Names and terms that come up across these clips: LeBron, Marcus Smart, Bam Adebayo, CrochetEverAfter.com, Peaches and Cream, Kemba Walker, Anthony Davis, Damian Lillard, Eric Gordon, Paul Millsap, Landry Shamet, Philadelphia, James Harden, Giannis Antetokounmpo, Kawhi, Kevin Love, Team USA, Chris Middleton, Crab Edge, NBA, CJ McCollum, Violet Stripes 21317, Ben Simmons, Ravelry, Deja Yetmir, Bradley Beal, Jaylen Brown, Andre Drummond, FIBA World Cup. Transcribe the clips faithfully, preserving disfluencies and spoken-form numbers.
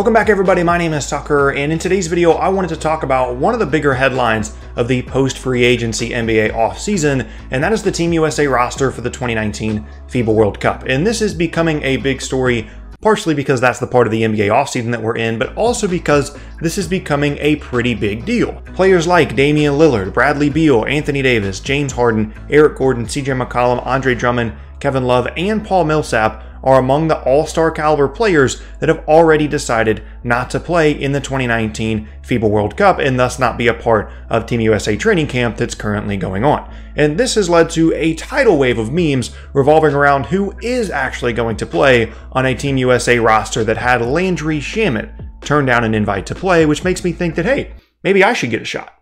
Welcome back, everybody. My name is Tucker, and in today's video, I wanted to talk about one of the bigger headlines of the post-free agency N B A offseason, and that is the Team U S A roster for the twenty nineteen FIBA World Cup. And this is becoming a big story, partially because that's the part of the N B A offseason that we're in, but also because this is becoming a pretty big deal. Players like Damian Lillard, Bradley Beal, Anthony Davis, James Harden, Eric Gordon, C J McCollum, Andre Drummond, Kevin Love, and Paul Millsap are among the all-star caliber players that have already decided not to play in the twenty nineteen FIBA World Cup and thus not be a part of Team U S A training camp that's currently going on. And this has led to a tidal wave of memes revolving around who is actually going to play on a Team U S A roster that had Landry Shamet turn down an invite to play, which makes me think that, hey, maybe I should get a shot.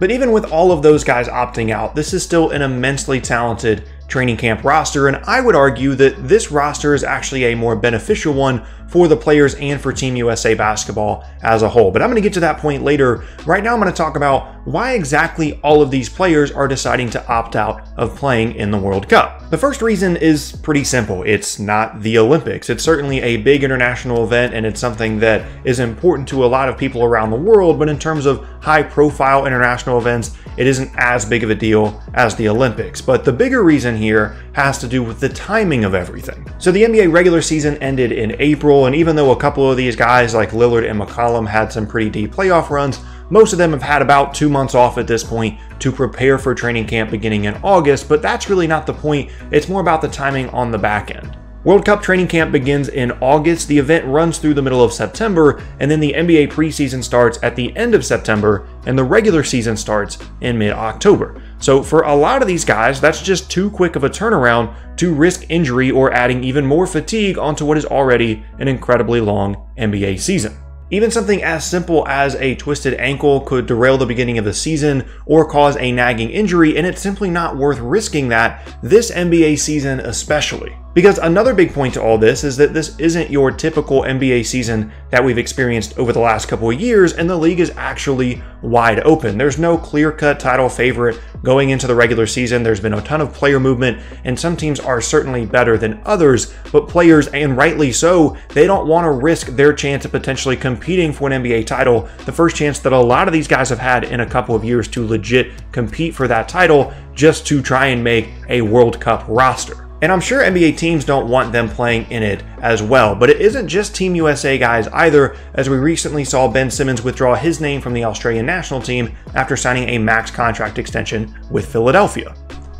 But even with all of those guys opting out, this is still an immensely talented training camp roster, and I would argue that this roster is actually a more beneficial one for the players and for Team U S A basketball as a whole. But I'm going to get to that point later. Right now, I'm going to talk about why exactly all of these players are deciding to opt out of playing in the World Cup. The first reason is pretty simple. It's not the Olympics. It's certainly a big international event, and it's something that is important to a lot of people around the world, but in terms of high-profile international events, it isn't as big of a deal as the Olympics. But the bigger reason here has to do with the timing of everything. So the N B A regular season ended in April, and even though a couple of these guys like Lillard and McCollum had some pretty deep playoff runs, most of them have had about two months off at this point to prepare for training camp beginning in August, but that's really not the point. It's more about the timing on the back end. World Cup training camp begins in August, the event runs through the middle of September, and then the N B A preseason starts at the end of September, and the regular season starts in mid-October. So for a lot of these guys, that's just too quick of a turnaround to risk injury or adding even more fatigue onto what is already an incredibly long N B A season. Even something as simple as a twisted ankle could derail the beginning of the season or cause a nagging injury, and it's simply not worth risking that this N B A season especially. Because another big point to all this is that this isn't your typical N B A season that we've experienced over the last couple of years, and the league is actually wide open. There's no clear-cut title favorite going into the regular season. There's been a ton of player movement, and some teams are certainly better than others, but players, and rightly so, they don't want to risk their chance of potentially competing for an N B A title, the first chance that a lot of these guys have had in a couple of years to legit compete for that title, just to try and make a World Cup roster. And I'm sure N B A teams don't want them playing in it as well, but it isn't just Team U S A guys either, as we recently saw Ben Simmons withdraw his name from the Australian national team after signing a max contract extension with Philadelphia.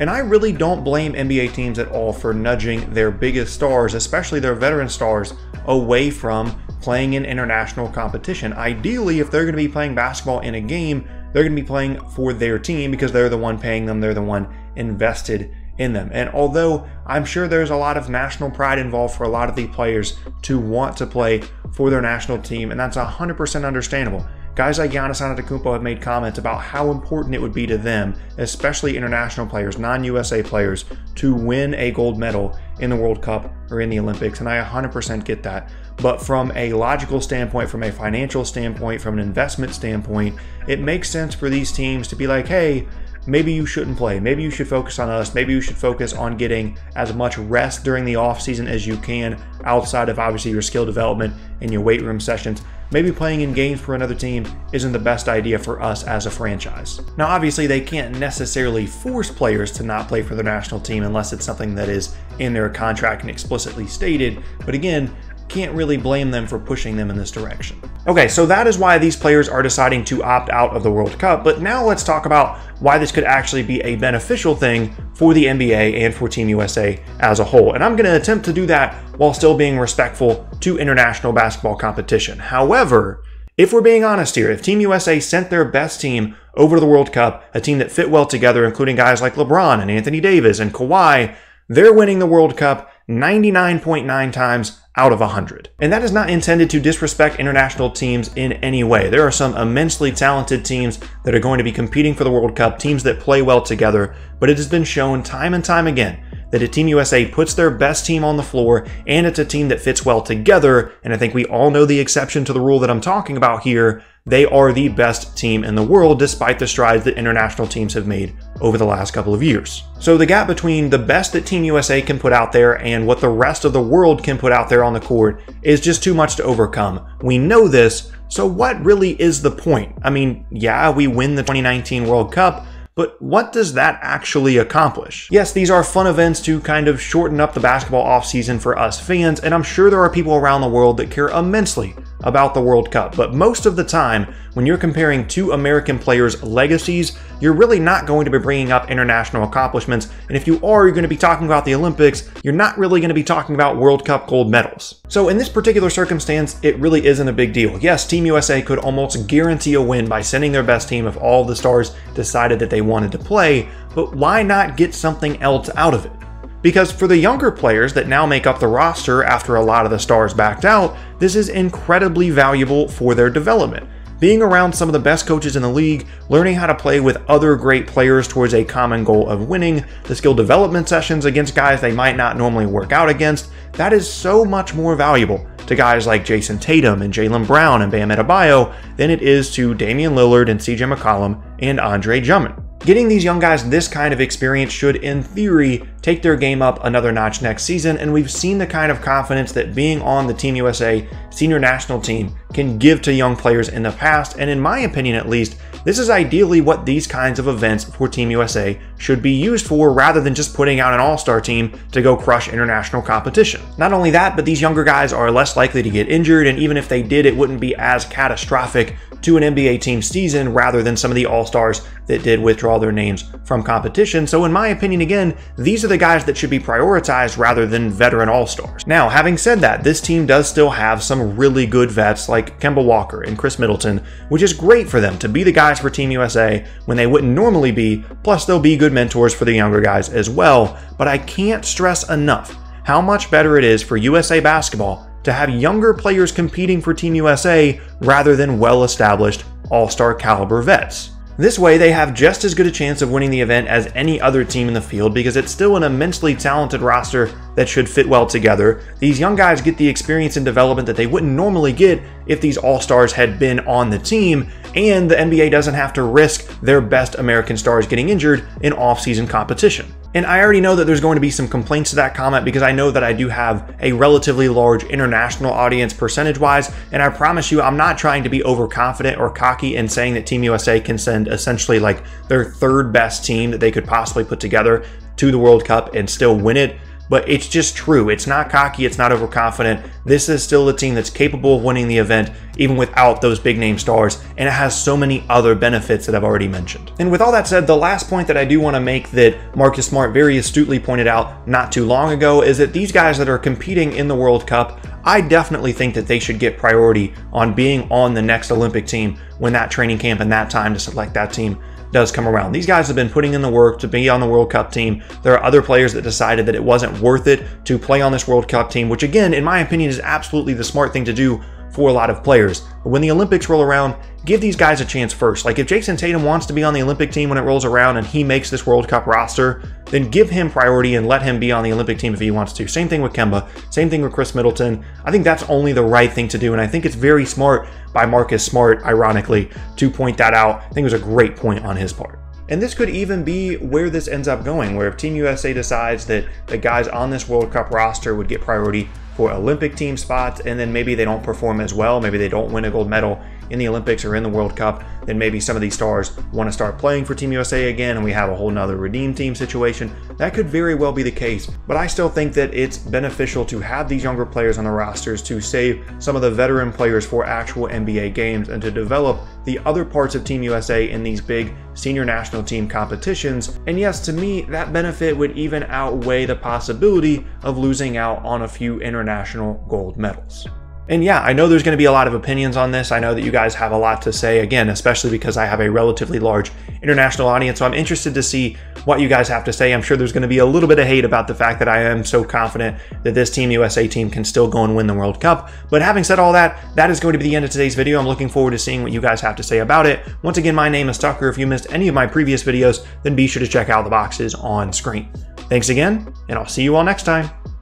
And I really don't blame N B A teams at all for nudging their biggest stars, especially their veteran stars, away from playing in international competition. Ideally, if they're going to be playing basketball in a game, they're going to be playing for their team because they're the one paying them, they're the one invested in them. And although I'm sure there's a lot of national pride involved for a lot of the players to want to play for their national team, and that's one hundred percent understandable. Guys like Giannis Antetokounmpo have made comments about how important it would be to them, especially international players, non-U S A players, to win a gold medal in the World Cup or in the Olympics, and I one hundred percent get that. But from a logical standpoint, from a financial standpoint, from an investment standpoint, it makes sense for these teams to be like, hey, maybe you shouldn't play. Maybe you should focus on us. Maybe you should focus on getting as much rest during the offseason as you can outside of obviously your skill development and your weight room sessions. Maybe playing in games for another team isn't the best idea for us as a franchise. Now, obviously, they can't necessarily force players to not play for their national team unless it's something that is in their contract and explicitly stated. But again, can't really blame them for pushing them in this direction. Okay, so that is why these players are deciding to opt out of the World Cup, but now let's talk about why this could actually be a beneficial thing for the N B A and for Team U S A as a whole. And I'm going to attempt to do that while still being respectful to international basketball competition. However, if we're being honest here, if Team U S A sent their best team over to the World Cup, a team that fit well together, including guys like LeBron and Anthony Davis and Kawhi, they're winning the World Cup ninety-nine point nine times out of one hundred. And that is not intended to disrespect international teams in any way. There are some immensely talented teams that are going to be competing for the World Cup, teams that play well together, but it has been shown time and time again that if Team U S A puts their best team on the floor and it's a team that fits well together, and I think we all know the exception to the rule that I'm talking about here, they are the best team in the world despite the strides that international teams have made over the last couple of years. So the gap between the best that Team U S A can put out there and what the rest of the world can put out there on the court is just too much to overcome. We know this, so what really is the point? I mean, yeah, we win the twenty nineteen World Cup, but what does that actually accomplish? Yes, these are fun events to kind of shorten up the basketball offseason for us fans, and I'm sure there are people around the world that care immensely about the World Cup, but most of the time, when you're comparing two American players' legacies, you're really not going to be bringing up international accomplishments, and if you are, you're going to be talking about the Olympics, you're not really going to be talking about World Cup gold medals. So in this particular circumstance, it really isn't a big deal. Yes, Team U S A could almost guarantee a win by sending their best team if all the stars decided that they wanted to play, but why not get something else out of it? Because for the younger players that now make up the roster after a lot of the stars backed out, this is incredibly valuable for their development. Being around some of the best coaches in the league, learning how to play with other great players towards a common goal of winning, the skill development sessions against guys they might not normally work out against, that is so much more valuable to guys like Jayson Tatum and Jaylen Brown and Bam Adebayo than it is to Damian Lillard and C J McCollum and Andre Drummond. Getting these young guys this kind of experience should, in theory, take their game up another notch next season, and we've seen the kind of confidence that being on the Team U S A senior national team can give to young players in the past, and in my opinion at least, this is ideally what these kinds of events for Team U S A should be used for rather than just putting out an all-star team to go crush international competition. Not only that, but these younger guys are less likely to get injured, and even if they did, it wouldn't be as catastrophic to an N B A team season rather than some of the all-stars that did withdraw their names from competition. So in my opinion, again, these are the guys that should be prioritized rather than veteran all-stars. Now, having said that, this team does still have some really good vets like Kemba Walker and Chris Middleton, which is great for them to be the guys for Team U S A when they wouldn't normally be, plus they'll be good mentors for the younger guys as well, but I can't stress enough how much better it is for U S A basketball to have younger players competing for Team U S A rather than well-established all-star caliber vets. This way, they have just as good a chance of winning the event as any other team in the field because it's still an immensely talented roster that should fit well together. These young guys get the experience and development that they wouldn't normally get if these all-stars had been on the team, and the N B A doesn't have to risk their best American stars getting injured in off-season competition. And I already know that there's going to be some complaints to that comment because I know that I do have a relatively large international audience percentage-wise, and I promise you I'm not trying to be overconfident or cocky in saying that Team U S A can send essentially like their third best team that they could possibly put together to the World Cup and still win it, but it's just true. It's not cocky, it's not overconfident. This is still a team that's capable of winning the event even without those big name stars, and it has so many other benefits that I've already mentioned. And with all that said, the last point that I do want to make that Marcus Smart very astutely pointed out not too long ago is that these guys that are competing in the World Cup, I definitely think that they should get priority on being on the next Olympic team when that training camp and that time to select that team does come around. These guys have been putting in the work to be on the World Cup team. There are other players that decided that it wasn't worth it to play on this World Cup team, which again, in my opinion, is absolutely the smart thing to do for a lot of players. But when the Olympics roll around, give these guys a chance first. Like if Jayson Tatum wants to be on the Olympic team when it rolls around and he makes this World Cup roster, then give him priority and let him be on the Olympic team if he wants to. Same thing with Kemba, same thing with Chris Middleton. I think that's only the right thing to do, and I think it's very smart by Marcus Smart, ironically, to point that out. I think it was a great point on his part. And this could even be where this ends up going, where if Team U S A decides that the guys on this World Cup roster would get priority for Olympic team spots, and then maybe they don't perform as well, maybe they don't win a gold medal in the Olympics or in the World Cup, then maybe some of these stars want to start playing for Team U S A again and we have a whole nother redeem team situation. That could very well be the case, but I still think that it's beneficial to have these younger players on the rosters to save some of the veteran players for actual N B A games and to develop the other parts of Team U S A in these big senior national team competitions. And yes, to me, that benefit would even outweigh the possibility of losing out on a few international gold medals. And yeah, I know there's going to be a lot of opinions on this. I know that you guys have a lot to say, again, especially because I have a relatively large international audience. So I'm interested to see what you guys have to say. I'm sure there's going to be a little bit of hate about the fact that I am so confident that this Team U S A team can still go and win the World Cup. But having said all that, that is going to be the end of today's video. I'm looking forward to seeing what you guys have to say about it. Once again, my name is Tucker. If you missed any of my previous videos, then be sure to check out the boxes on screen. Thanks again, and I'll see you all next time.